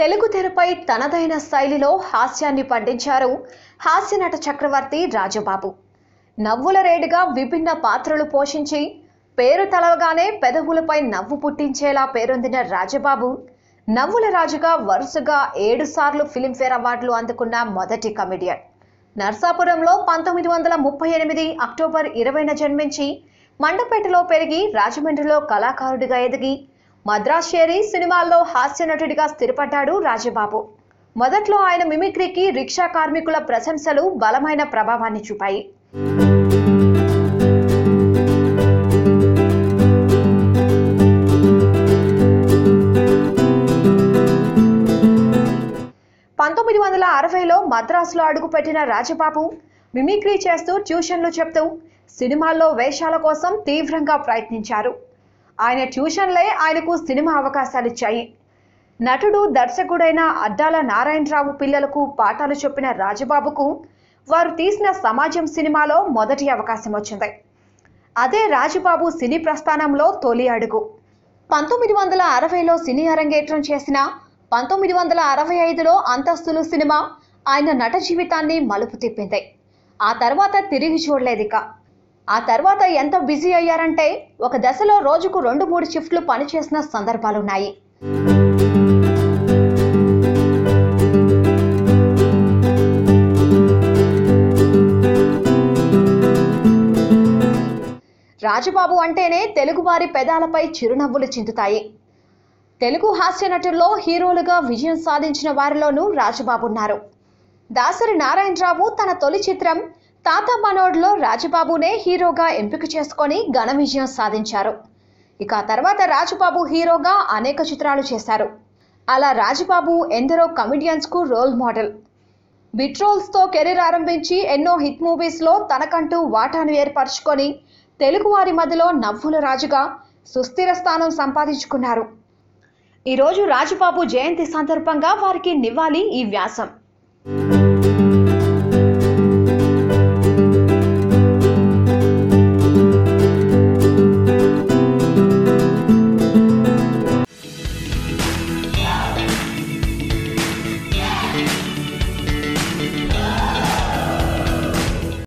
తెలుగు తెరపై తనదైన శైలిలో హాస్యాన్ని పండించారు హాస్యనట చక్రవర్తి రాజబాబు. నవ్వుల రేడుగా విభిన్న పాత్రలు పోషించి పేరు తలవగానే పెదవులపై నవ్వు పుట్టించేలా పేరొందిన రాజబాబు నవ్వుల రాజుగా వరుసగా 7 సార్లు ఫిలింఫేర్ అవార్డులు అందుకున్న మొదటి కమెడియన్. నర్సాపురంలో 1938 అక్టోబర్ 20న జన్మించి మండపేటలో పెరిగి రాజమండ్రిలో కళాకారుడిగా ఎదిగి మద్రాషేరి సినిమాల్లో హాస్యనటుడిగా స్థిరపడ్డాడు రాజబాబు. మొదట్లో ఆయన మిమిక్రీకి రిక్షా కార్మికుల ప్రశంసలు బలమైన ప్రభావాన్ని చూపాయి. పంతొమ్మిది 1960లో మద్రాసులో అడుగుపెట్టిన రాజబాబు మిమిక్రీ చేస్తూ ట్యూషన్లు చెప్తూ సినిమాల్లో వేషాల కోసం తీవ్రంగా ప్రయత్నించారు. ఆయన ట్యూషన్లే ఆయనకు సినిమా అవకాశాలిచ్చాయి. నటుడు దర్శకుడైన అడ్డాల నారాయణరావు పిల్లలకు పాఠాలు చెప్పిన రాజబాబుకు వారు తీసిన సమాజం సినిమాలో మొదటి అవకాశం వచ్చింది. అదే రాజబాబు సినీ ప్రస్థానంలో తొలి అడుగు. 1960లో సినీ అరంగేట్రం చేసిన 1965లో అంతస్తులు సినిమా ఆయన నట జీవితాన్ని మలుపు తిప్పింది. ఆ తర్వాత తిరిగి చూడలేదిక. ఆ తర్వాత ఎంత బిజీ అయ్యారంటే ఒక దశలో రోజుకు 2-3 షిఫ్ట్లు పనిచేసిన సందర్భాలున్నాయి. రాజబాబు అంటేనే తెలుగువారి పెదాలపై చిరునవ్వులు చిందుతాయి. తెలుగు హాస్య నటుల్లో హీరోలుగా విజయం సాధించిన వారిలోనూ రాజబాబున్నారు. దాసరి నారాయణరావు తన తొలి చిత్రం తాత మనోడ్లో రాజబాబునే హీరోగా ఎంపిక చేసుకొని ఘన విజయం సాధించారు. ఇక ఆ తర్వాత రాజబాబు హీరోగా అనేక చిత్రాలు చేశారు. అలా రాజబాబు ఎందరో కమెడియన్స్కు రోల్ మోడల్. బిట్రోల్స్తో కెరీర్ ఆరంభించి ఎన్నో హిట్ మూవీస్లో తనకంటూ వాటాను ఏర్పరచుకొని తెలుగు వారి మధ్యలో నవ్వుల రాజుగా సుస్థిర స్థానం సంపాదించుకున్నారు. ఈరోజు రాజబాబు జయంతి సందర్భంగా వారికి నివాళి ఈ వ్యాసం.